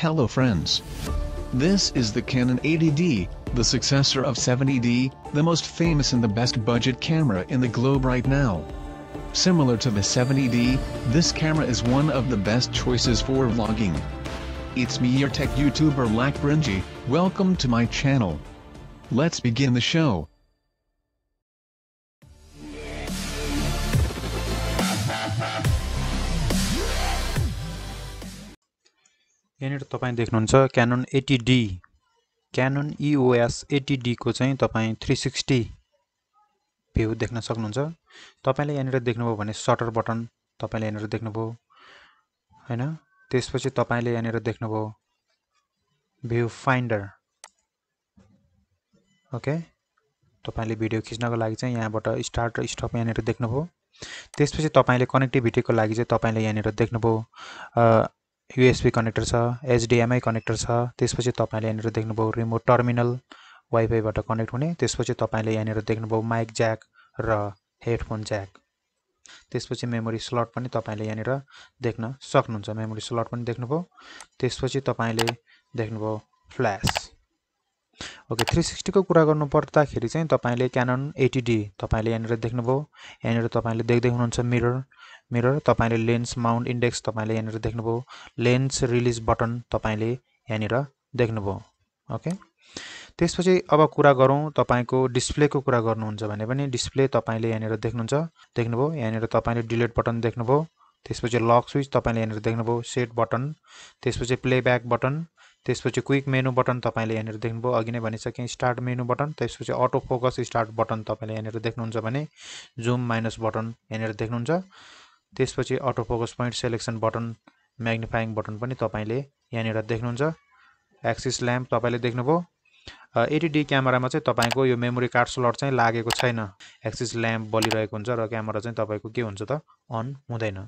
Hello friends. This is the Canon 80D, the successor of 70D, the most famous and the best budget camera in the globe right now. Similar to the 70D, this camera is one of the best choices for vlogging. It's me, your tech YouTuber Lakparinji. Welcome to my channel. Let's begin the show. यहाँनिर तपाईं देख्नुहुन्छ Canon 80D, Canon EOS 80D को चाहिँ तपाईं 360 view देख्न सक्नुहुन्छ। तपाईंले यहाँनिर देख्नुभयो भने शटर बटन तपाईंले यहाँनिर देख्नुभयो हैन, त्यसपछि तपाईंले यहाँनिर देख्नुभयो भ्यू फाइन्डर। ओके, तपाईंले भिडियो खिच्नको लागि चाहिँ यहाँबाट स्टार्ट र स्टप यहाँनिर देख्नुभयो। त्यसपछि तपाईंले कनेक्टिभिटीको लागि चाहिँ तपाईंले यहाँनिर देख्नुभयो USB कनेक्टर छ, HDMI कनेक्टर छ, त्यसपछि तपाईले यहाँनिर देख्नुभयो रिमोट टर्मिनल वाईफाई बाट कनेक्ट हुने, त्यसपछि तपाईले यहाँनिर देख्नुभयो माइक ज्याक र हेडफोन ज्याक, त्यसपछि मेमोरी स्लट पनि तपाईले यहाँनिर देख्न सक्नुहुन्छ, मेमोरी स्लट पनि देख्नुभयो, त्यसपछि तपाईले देख्नुभयो फ्ल्याश। ओके, 360 को कुरा गर्नु पर्दाखेरि चाहिँ तपाईले Canon 80D तपाईले यहाँनिर देख्नुभयो, यहाँनिर तपाईले देख्दै हुनुहुन्छ मिरर, तपाईले लेन्स माउन्ट इन्डेक्स तपाईले यहाँनिर देख्नुभयो, लेन्स रिलीज बटन तपाईले यहाँनिर देख्नुभयो। ओके, त्यसपछि अब कुरा गरौं तपाईको डिस्प्ले को कुरा गर्नुहुन्छ भने पनि डिस्प्ले तपाईले यहाँनिर देख्नुभयो, यहाँनिर तपाईले डिलीट बटन देख्नुभयो, त्यसपछि लक स्विच तपाईले यहाँनिर देख्नुभयो, सेट बटन, त्यसपछि प्लेब्याक बटन, त्यसपछि क्विक मेनु बटन तपाईले यहाँनिर देख्नुभयो, अघि नै भनिसके स्टार्ट मेनु बटन, त्यसपछि अटो फोकस स्टार्ट बटन तपाईले यहाँनिर देख्नुहुन्छ भने जुम माइनस बटन यहाँनिर देख्नुहुन्छ, त्यसपछि auto focus point selection button, magnifying button पनि तपाईले यहाँनिर देख्नुहुन्छ, एक्सिस ल्याम्प तपाईले देख्नुभयो। 80D क्यामेरामा चाहिँ तपाईको यो मेमोरी कार्ड स्लट चाहिँ लागेको छैन, एक्सिस ल्याम्प बलिरहेको हुन्छ र क्यामेरा चाहिँ तपाईको के हुन्छ त अन हुँदैन।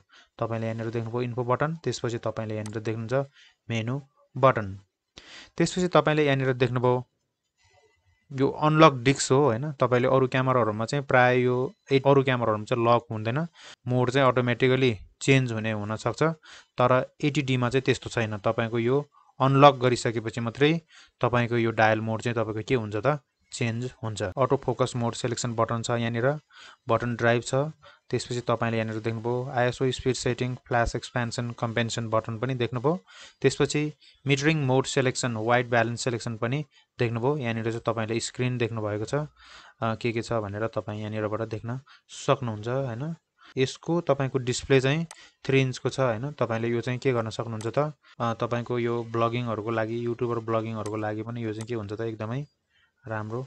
तपाईले यहाँनिर देख्नुभयो इन्फो बटन, त्यसपछि तपाईले यहाँनिर देख्नुहुन्छ मेनु बटन, त्यसपछि तपाईले यहाँनिर देख्नुभयो यो अनलक डिस्क हो हैन, तपाईले अरु क्यामेराहरुमा चाहिँ प्राय यो अरु क्यामेराहरुमा चाहिँ लक हुँदैन, मोड चाहिँ अटोमेटिकली चेन्ज हुने हुन सक्छ, तर 80D मा चाहिँ त्यस्तो छैन, तपाईको यो अनलक गरिसकेपछि मात्रै तपाईको यो डायल मोड चाहिँ तपाईको के हुन्छ त चेन्ज हुन्छ। अटो फोकस मोड सेलेक्सन बटन छ, यहाँनिर बटन ड्राइभ छ, त्यसपछि तपाईले यहाँनिर देख्नुभयो ISO speed setting, flash expansion compensation button पनि देख्नुभयो, त्यसपछि metering mode selection, white balance selection पनि देख्नुभयो, यहाँनिर चाहिँ तपाईले स्क्रिन देख्नु भएको छ के छ भनेर तपाई यहाँनिरबाट देख्न सक्नुहुन्छ हैन। यसको तपाईको डिस्प्ले चाहिँ 3 इन्च को छ हैन, तपाईले यो चाहिँ के गर्न सक्नुहुन्छ त तपाईको यो ब्लगिङ हरुको लागि, युट्युबर ब्लगिङ हरुको लागि पनि यो चाहिँ के हुन्छ त एकदमै राम्रो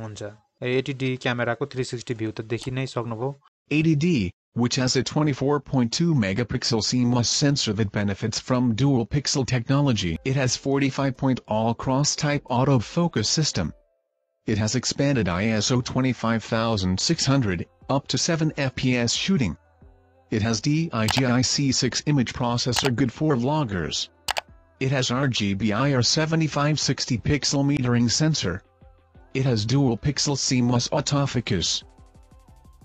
हुन्छ। 80D क्यामेराको 360 भ्यू त देखि नै सक्नुभयो। 80D, which has a 24.2 megapixel CMOS sensor that benefits from dual pixel technology. It has 45-point all-cross type autofocus system. It has expanded ISO 25600 up to 7 FPS shooting. It has DIGIC 6 image processor good for vloggers. It has RGB+IR 7560 pixel metering sensor. It has dual pixel CMOS autofocus.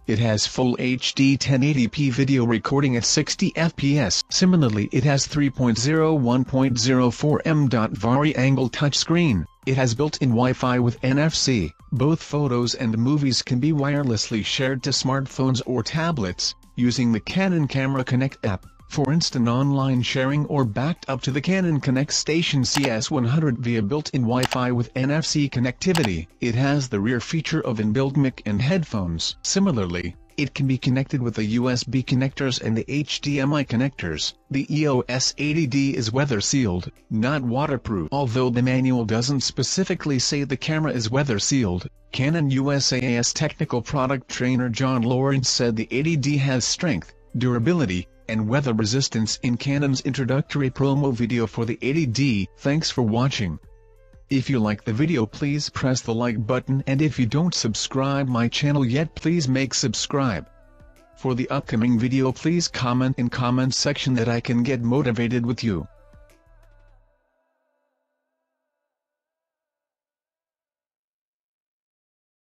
It has full HD 1080p video recording at 60 FPS. Similarly, it has 3.0/1.04mm Vari-Angle touchscreen. It has built-in Wi-Fi with NFC. Both photos and movies can be wirelessly shared to smartphones or tablets using the Canon Camera Connect app, for instant online sharing, or backed up to the Canon Connect Station CS100 via built-in Wi-Fi with NFC connectivity. It has the rear feature of inbuilt mic and headphones. Similarly, it can be connected with the USB connectors and the HDMI connectors. The EOS 80D is weather-sealed, not waterproof. Although the manual doesn't specifically say the camera is weather-sealed, Canon USA's technical product trainer John Lawrence said the 80D has strength, durability, and weather resistance in Canon's introductory promo video for the 80D. Thanks for watching. If you like the video, please press the like button, and if you don't subscribe my channel yet, please make subscribe. For the upcoming video, please comment in comment section that I can get motivated with you.